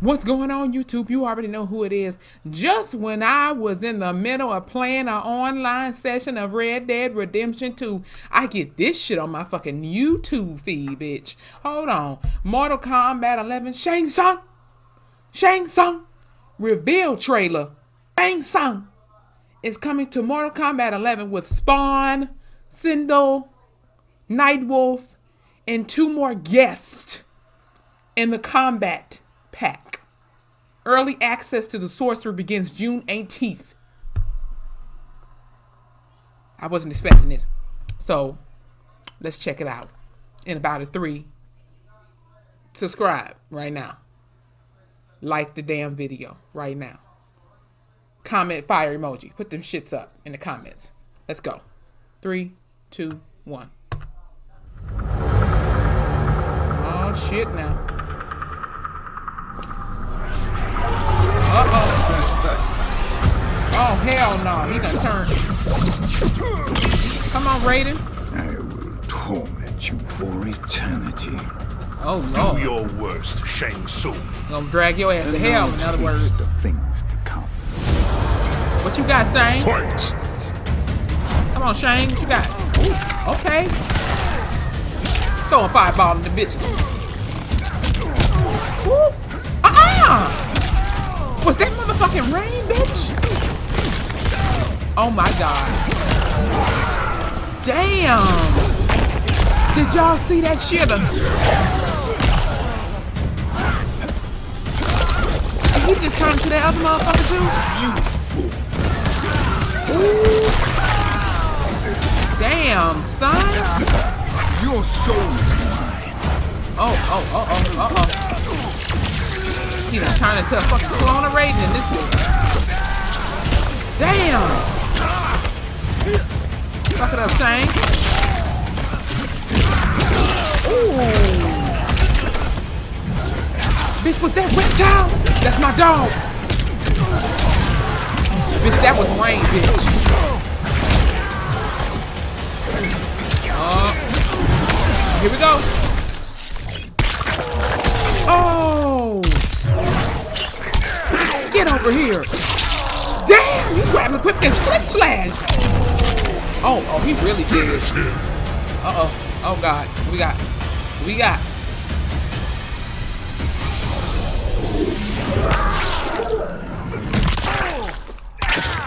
What's going on, YouTube? You already know who it is. Just when I was in the middle of playing an online session of Red Dead Redemption 2, I get this shit on my fucking YouTube feed, bitch. Hold on. Mortal Kombat 11. Shang Tsung. Shang Tsung. Reveal trailer. Shang Tsung is coming to Mortal Kombat 11 with Spawn, Sindel, Nightwolf, and 2 more guests in the combat pack. Early access to the sorcerer begins June 18th. I wasn't expecting this. So, let's check it out. In about a 3. Subscribe right now. Like the damn video right now. Comment fire emoji. Put them shits up in the comments. Let's go. 3, 2, 1. Oh, shit now. Oh, hell no. He done turned. Come on, Raiden. I will torment you for eternity. Oh, no. Do your worst, Shang Tsung. I'm gonna drag your ass to hell, in other words. Things to come. What you got, Shang? Fight. Come on, Shang. What you got? Ooh, okay. Throwing fireball in the bitches. Woo. Was that motherfucking Rain, bitch? Oh my god. Damn. Did y'all see that shitter? Did he just turn to that other motherfucker too? Ooh. Damn, son. Your soul is mine. Oh. He's turning to a fucking clone of Raiden in this bitch. Damn! Fuck it up, Shang. Ooh! Bitch, was that Reptile? That's my dog! Bitch, that was Rain, bitch. Here we go! Oh! Get over here! Damn, you grabbed and quick this flip slash! Oh, he really did it. Oh god, we got.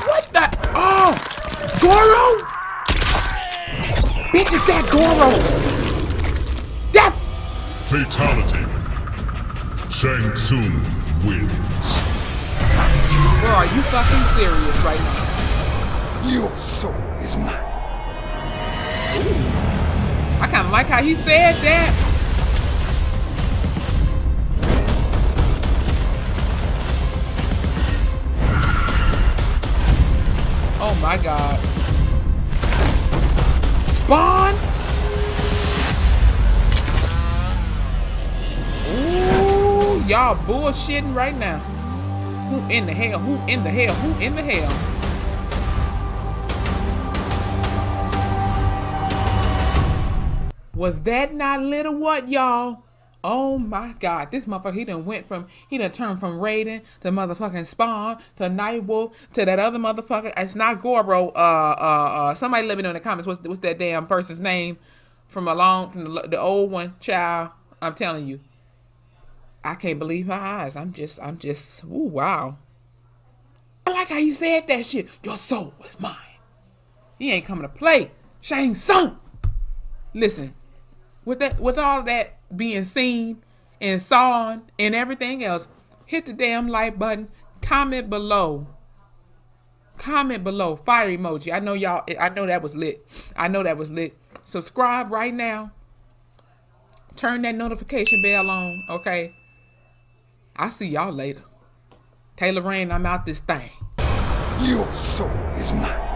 What the? Oh, Goro! Bitch, is that Goro? That's fatality. Shang Tsung wins. Bro, are you fucking serious right now? Your soul is mine. Ooh. I kind of like how he said that. Oh my god. Spawn? Ooh, y'all bullshitting right now. Who in the hell? Was that not little what, y'all? Oh my god, this motherfucker, he done turned from Raiden to motherfucking Spawn to Nightwolf to that other motherfucker. It's not Goro, somebody let me know in the comments what's that damn person's name from the old one, child. I'm telling you. I can't believe my eyes. I'm just, ooh, wow. I like how he said that shit. Your soul is mine. He ain't coming to play. Shang Tsung. Listen, with all of that being seen and saw and everything else, hit the damn like button. Comment below. Comment below. Fire emoji. I know y'all, I know that was lit. Subscribe right now. Turn that notification bell on, okay? I'll see y'all later. Taylor Rain, I'm out this thing. Your soul is mine.